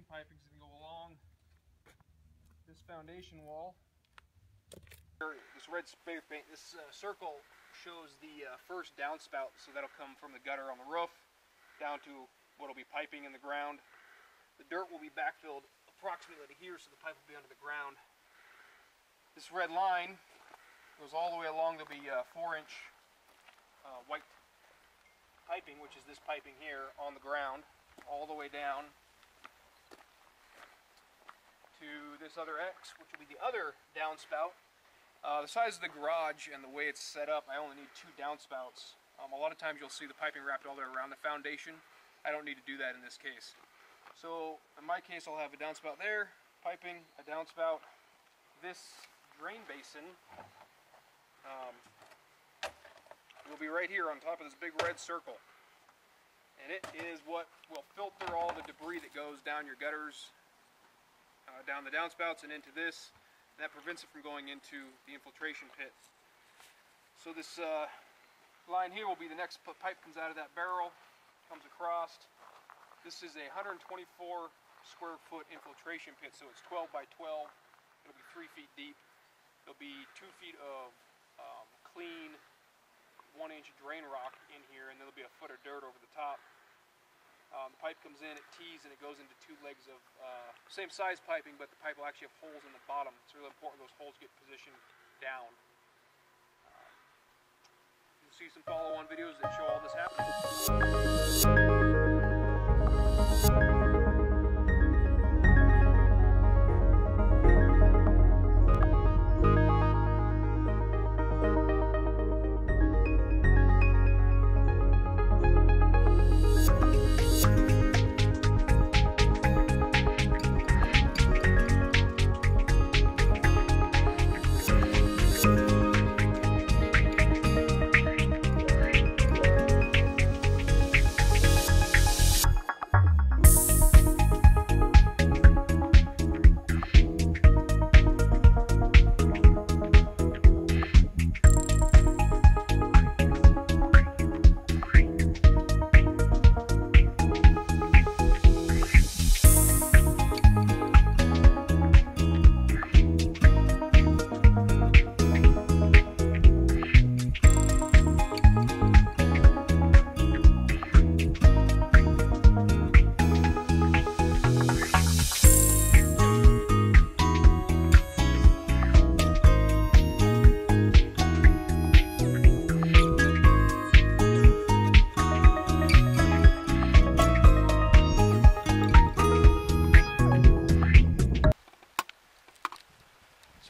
main piping is going to go along this foundation wall. This red spray paint, this circle shows the first downspout, so that'll come from the gutter on the roof down to what'll be piping in the ground. The dirt will be backfilled approximately to here, so the pipe will be under the ground. This red line goes all the way along. There'll be 4-inch white piping, which is this piping here on the ground, all the way down to this other X, which will be the other downspout. The size of the garage and the way it's set up, I only need 2 downspouts. A lot of times you'll see the piping wrapped all the way around the foundation. I don't need to do that in this case. So in my case, I'll have a downspout there, piping, a downspout. This drain basin will be right here on top of this big red circle. And it is what will filter all the debris that goes down your gutters, down the downspouts and into this. That prevents it from going into the infiltration pit. So this line here will be the next pipe, comes out of that barrel, comes across. This is a 124 square foot infiltration pit, so it's 12 by 12. It'll be 3 feet deep. There'll be 2 feet of clean 1-inch drain rock in here, and there'll be a foot of dirt over the top. The pipe comes in, it tees, and it goes into 2 legs of same size piping, but the pipe will actually have holes in the bottom. It's really important those holes get positioned down. You'll see some follow-on videos that show all this happening.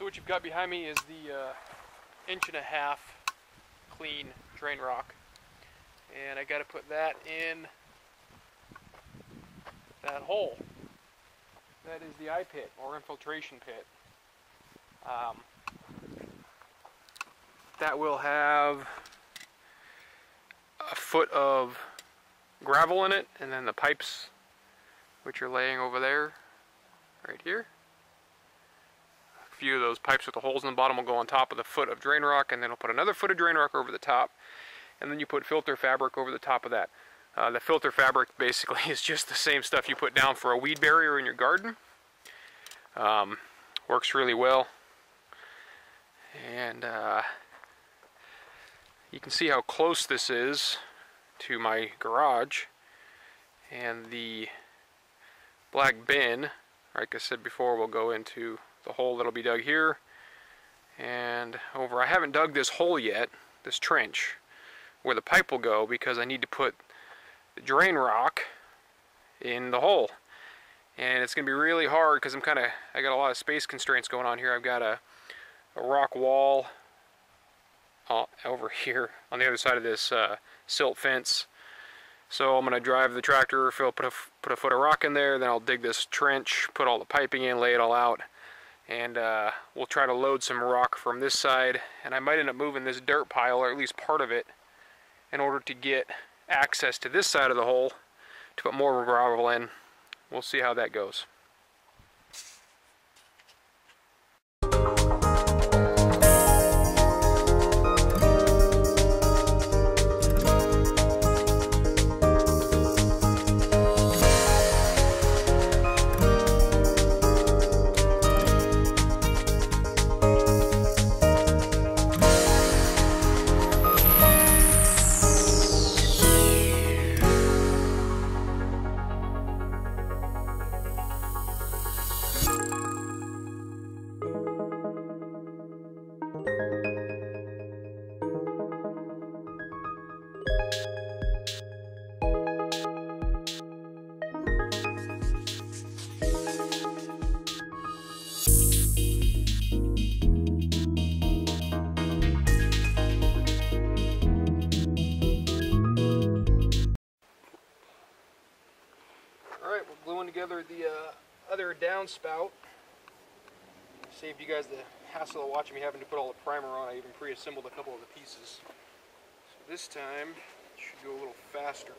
What you've got behind me is the 1.5-inch clean drain rock, and I got to put that in that hole. That is the i-Pit or infiltration pit. That will have a foot of gravel in it, and then the pipes which are laying over there, right here. Few of those pipes with the holes in the bottom will go on top of the foot of drain rock, and then we'll put another foot of drain rock over the top, and then you put filter fabric over the top of that. The filter fabric basically is just the same stuff you put down for a weed barrier in your garden. Works really well, and you can see how close this is to my garage and the black bin. Like I said before, we'll go into the hole that'll be dug here and over. I haven't dug this hole yet, this trench, where the pipe will go, because I need to put the drain rock in the hole. And it's going to be really hard because I got a lot of space constraints going on here. I've got a rock wall over here on the other side of this silt fence. So I'm going to drive the tractor, put a foot of rock in there, then I'll dig this trench, put all the piping in, lay it all out. And we'll try to load some rock from this side, and I might end up moving this dirt pile, or at least part of it, in order to get access to this side of the hole to put more gravel in. We'll see how that goes. Alright, we're gluing together the other downspout. Saved you guys the hassle of watching me having to put all the primer on. I even pre-assembled a couple of the pieces. So this time, it should go a little faster.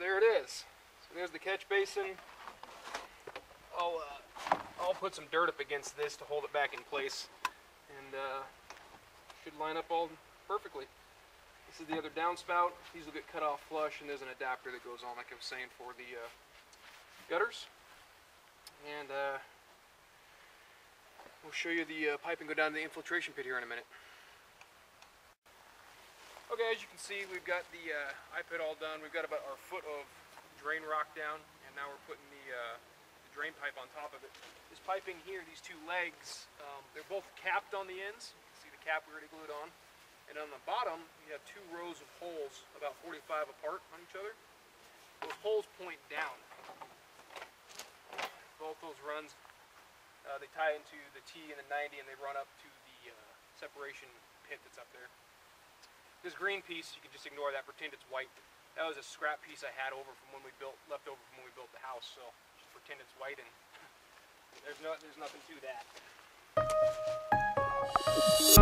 There it is. So there's the catch basin. I'll put some dirt up against this to hold it back in place, and should line up all perfectly. This is the other downspout. These will get cut off flush, and there's an adapter that goes on, like I was saying, for the gutters. And we'll show you the piping go down to the infiltration pit here in a minute. Okay, as you can see, we've got the i-Pit all done. We've got about our foot of drain rock down, and now we're putting the drain pipe on top of it. This piping here, these two legs, they're both capped on the ends. You can see the cap we already glued on. And on the bottom, you have two rows of holes about 45 apart on each other. Those holes point down. Both those runs, they tie into the T and the 90, and they run up to the separation pit that's up there. This green piece, you can just ignore that, pretend it's white. That was a scrap piece I had left over from when we built the house, so just pretend it's white and there's nothing to that.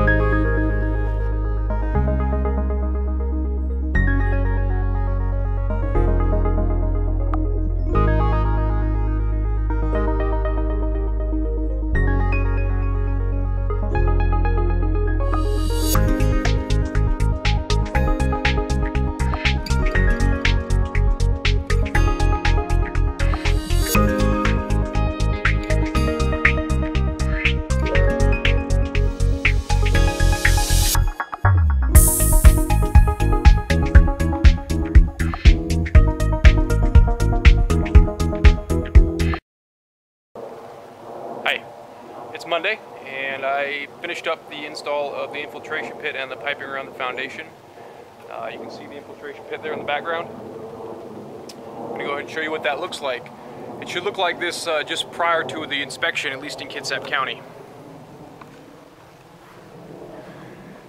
Monday, and I finished up the install of the infiltration pit and the piping around the foundation. You can see the infiltration pit there in the background. I'm going to go ahead and show you what that looks like. It should look like this just prior to the inspection, at least in Kitsap County.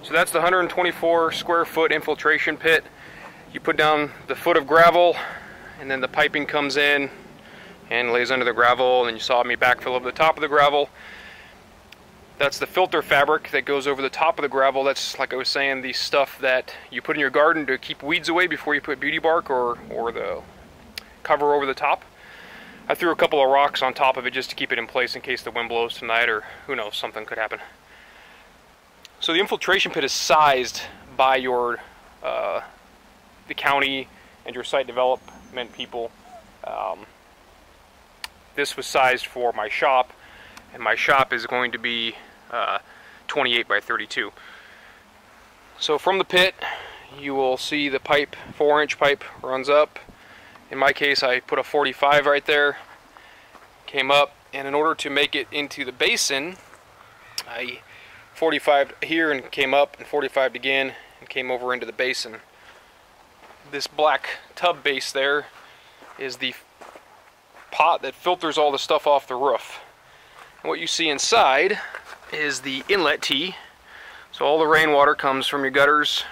So that's the 124 square foot infiltration pit. You put down the foot of gravel, and then the piping comes in and lays under the gravel, and you saw me backfill over the top of the gravel. That's the filter fabric that goes over the top of the gravel. That's, like I was saying, the stuff that you put in your garden to keep weeds away before you put beauty bark or the cover over the top. I threw a couple of rocks on top of it just to keep it in place in case the wind blows tonight, or who knows, something could happen. So the infiltration pit is sized by your the county and your site development people. This was sized for my shop. And my shop is going to be 28 by 32. So from the pit, you will see the pipe, 4-inch pipe runs up. In my case, I put a 45 right there, came up, and in order to make it into the basin, I 45'd here and came up and 45'd again and came over into the basin. This black tub base there is the pot that filters all the stuff off the roof. And what you see inside is the inlet tee. So all the rainwater comes from your gutters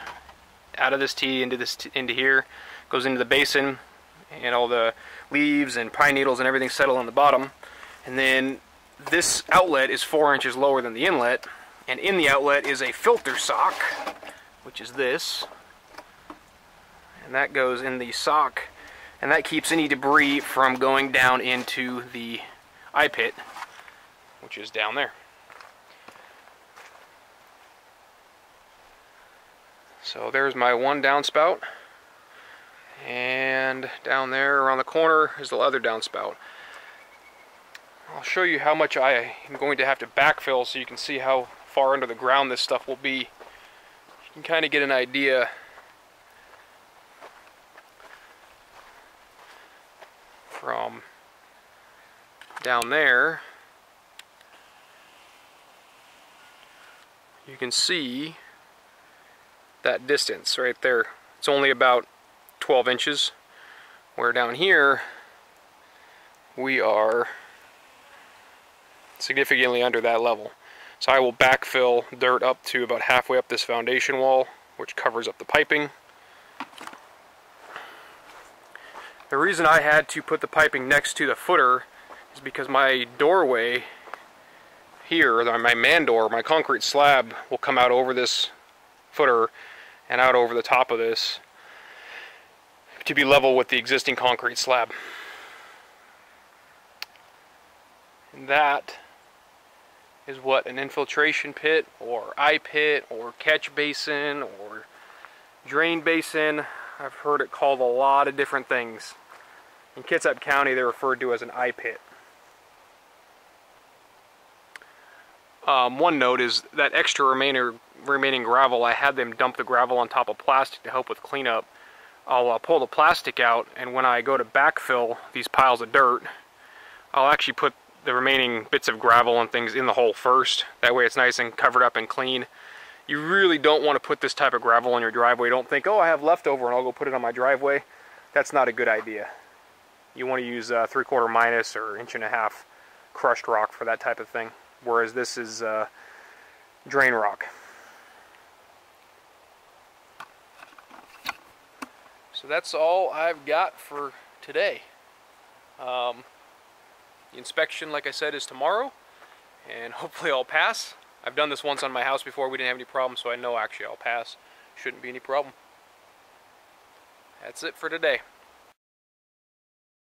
out of this tee into here, goes into the basin, and all the leaves and pine needles and everything settle on the bottom. And then this outlet is 4 inches lower than the inlet, and in the outlet is a filter sock, which is this, and that goes in the sock, and that keeps any debris from going down into the i-Pit, which is down there. So there's my one downspout, and down there around the corner is the other downspout. I'll show you how much I am going to have to backfill so you can see how far under the ground this stuff will be. You can kind of get an idea. From down there, you can see that distance right there. It's only about 12 inches, where down here we are significantly under that level. So I will backfill dirt up to about halfway up this foundation wall, which covers up the piping. The reason I had to put the piping next to the footer is because my doorway here, my man door, my concrete slab will come out over this footer and out over the top of this to be level with the existing concrete slab. And that is what an infiltration pit or i-Pit or catch basin or drain basin, I've heard it called a lot of different things. In Kitsap County they're referred to as an i-Pit. One note is that extra remaining gravel, I had them dump the gravel on top of plastic to help with cleanup. I'll pull the plastic out, and when I go to backfill these piles of dirt, I'll actually put the remaining bits of gravel and things in the hole first. That way it's nice and covered up and clean. You really don't want to put this type of gravel on your driveway. Don't think, oh, I have leftover and I'll go put it on my driveway. That's not a good idea. You want to use 3/4 minus or 1.5 inch crushed rock for that type of thing, whereas this is drain rock. So that's all I've got for today. The inspection, like I said, is tomorrow, and hopefully I'll pass. I've done this once on my house before. We didn't have any problems, so I know actually I'll pass. Shouldn't be any problem. That's it for today.